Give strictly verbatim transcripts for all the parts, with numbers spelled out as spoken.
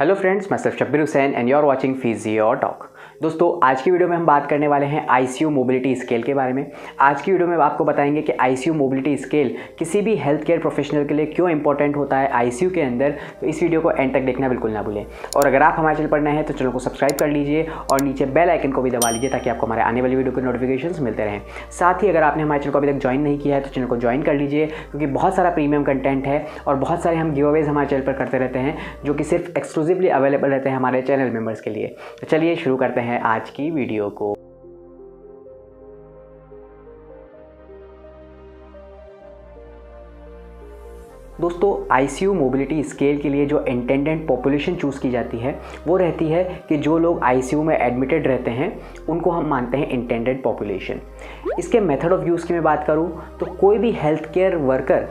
Hello friends, मैं Shabbir Hussain and you are watching physio talk. दोस्तों, आज की वीडियो में हम बात करने वाले हैं आईसीयू मोबिलिटी स्केल के बारे में। आज की वीडियो में आपको बताएंगे कि आईसीयू मोबिलिटी स्केल किसी भी हेल्थ केयर प्रोफेशनल के लिए क्यों इंपॉर्टेंट होता है आईसीयू के अंदर। तो इस वीडियो को एंड तक देखना बिल्कुल ना भूलें, और अगर आप हमारे चैनल पर नए हैं तो चैनल को सब्सक्राइब कर लीजिए और नीचे बेल आइकन को भी दबा लीजिए ताकि आपको हमारे आने वाली वीडियो के नोटिफिकेशंस मिलते रहें। साथ ही अगर आपने हमारे चैनल को अभी तक ज्वाइन नहीं किया है तो चैनल को ज्वाइन कर लीजिए, क्योंकि बहुत सारा प्रीमियम कंटेंट है और बहुत सारे हम गिव अवेज हमारे चैनल पर करते रहते हैं जो कि सिर्फ एक्सक्लूसिव अवेलेबल रहते हैं हमारे चैनल मेंबर्स के लिए। तो चलिए शुरू करते हैं आज की वीडियो को। दोस्तों, आईसीयू मोबिलिटी स्केल के लिए जो इंटेंडेंट पॉपुलेशन चूज़ की जाती है वो रहती है कि जो लोग आईसीयू में एडमिटेड रहते हैं उनको हम मानते हैं इंटेंडेंट पॉपुलेशन। इसके मेथड ऑफ यूज़ की मैं बात करूं तो कोई भी हेल्थ केयर वर्कर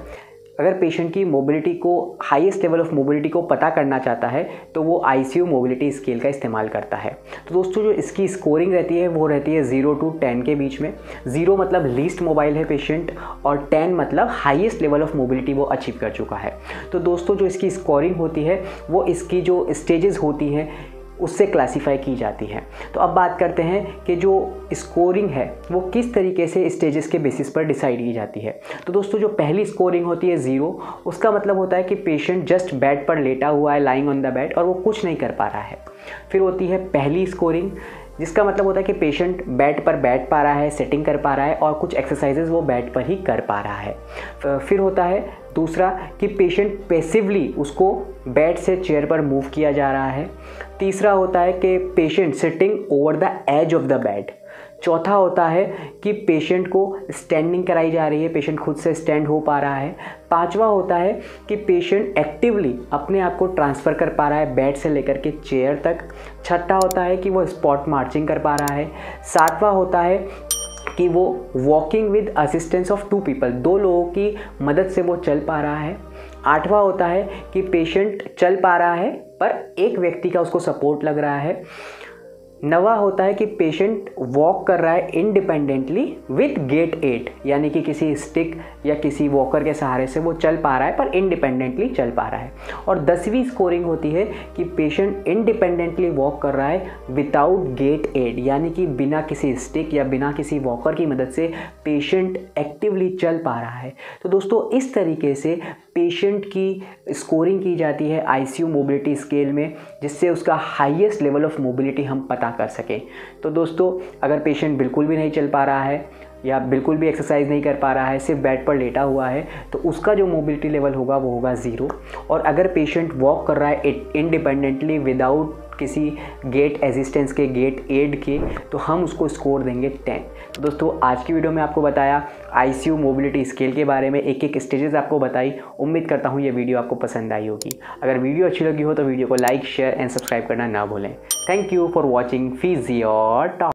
अगर पेशेंट की मोबिलिटी को, हाईएस्ट लेवल ऑफ मोबिलिटी को पता करना चाहता है तो वो आईसीयू मोबिलिटी स्केल का इस्तेमाल करता है। तो दोस्तों, जो इसकी स्कोरिंग रहती है वो रहती है ज़ीरो टू टेन के बीच में। ज़ीरो मतलब लीस्ट मोबाइल है पेशेंट और टेन मतलब हाईएस्ट लेवल ऑफ मोबिलिटी वो अचीव कर चुका है। तो दोस्तों, जो इसकी स्कोरिंग होती है वो इसकी जो स्टेजेस होती हैं उससे क्लासीफाई की जाती है। तो अब बात करते हैं कि जो स्कोरिंग है वो किस तरीके से स्टेजेस के बेसिस पर डिसाइड की जाती है। तो दोस्तों, जो पहली स्कोरिंग होती है ज़ीरो, उसका मतलब होता है कि पेशेंट जस्ट बेड पर लेटा हुआ है, लाइंग ऑन द बेड, और वो कुछ नहीं कर पा रहा है। फिर होती है पहली स्कोरिंग, जिसका मतलब होता है कि पेशेंट बेड पर बैठ पा रहा है, सेटिंग कर पा रहा है और कुछ एक्सरसाइजेज वो बेड पर ही कर पा रहा है। फिर होता है दूसरा कि पेशेंट पैसिवली उसको बेड से चेयर पर मूव किया जा रहा है। तीसरा होता है कि patient sitting over the edge of the bed. चौथा होता है कि पेशेंट को स्टैंडिंग कराई जा रही है, पेशेंट खुद से स्टैंड हो पा रहा है। पांचवा होता है कि पेशेंट एक्टिवली अपने आप को ट्रांसफ़र कर पा रहा है बेड से लेकर के चेयर तक। छठा होता है कि वो स्पॉट मार्चिंग कर पा रहा है। सातवां होता है कि वो walking with assistance of two people, दो लोगों की मदद से वो चल पा रहा है। आठवां होता है कि पेशेंट चल पा रहा है पर एक व्यक्ति का उसको सपोर्ट लग रहा है। नवा होता है कि पेशेंट वॉक कर रहा है इंडिपेंडेंटली विथ गेट एड, यानी कि किसी स्टिक या किसी वॉकर के सहारे से वो चल पा रहा है पर इंडिपेंडेंटली चल पा रहा है। और दसवीं स्कोरिंग होती है कि पेशेंट इंडिपेंडेंटली वॉक कर रहा है विदाउट गेट एड, यानी कि बिना किसी स्टिक या बिना किसी वॉकर की मदद से पेशेंट एक्टिवली चल पा रहा है। तो दोस्तों, इस तरीके से पेशेंट की स्कोरिंग की जाती है आईसीयू मोबिलिटी स्केल में, जिससे उसका हाईएस्ट लेवल ऑफ मोबिलिटी हम पता कर सकें। तो दोस्तों, अगर पेशेंट बिल्कुल भी नहीं चल पा रहा है या बिल्कुल भी एक्सरसाइज नहीं कर पा रहा है, सिर्फ बेड पर लेटा हुआ है, तो उसका जो मोबिलिटी लेवल होगा वो होगा ज़ीरो। और अगर पेशेंट वॉक कर रहा है इंडिपेंडेंटली विदाउट किसी गेट असिस्टेंस के, गेट एड के, तो हम उसको स्कोर देंगे टेन। तो दोस्तों, आज की वीडियो में आपको बताया आईसीयू मोबिलिटी स्केल के बारे में, एक एक स्टेजेस आपको बताई। उम्मीद करता हूँ ये वीडियो आपको पसंद आई होगी। अगर वीडियो अच्छी लगी हो तो वीडियो को लाइक, शेयर एंड सब्सक्राइब करना ना भूलें। Thank you for watching physio talk.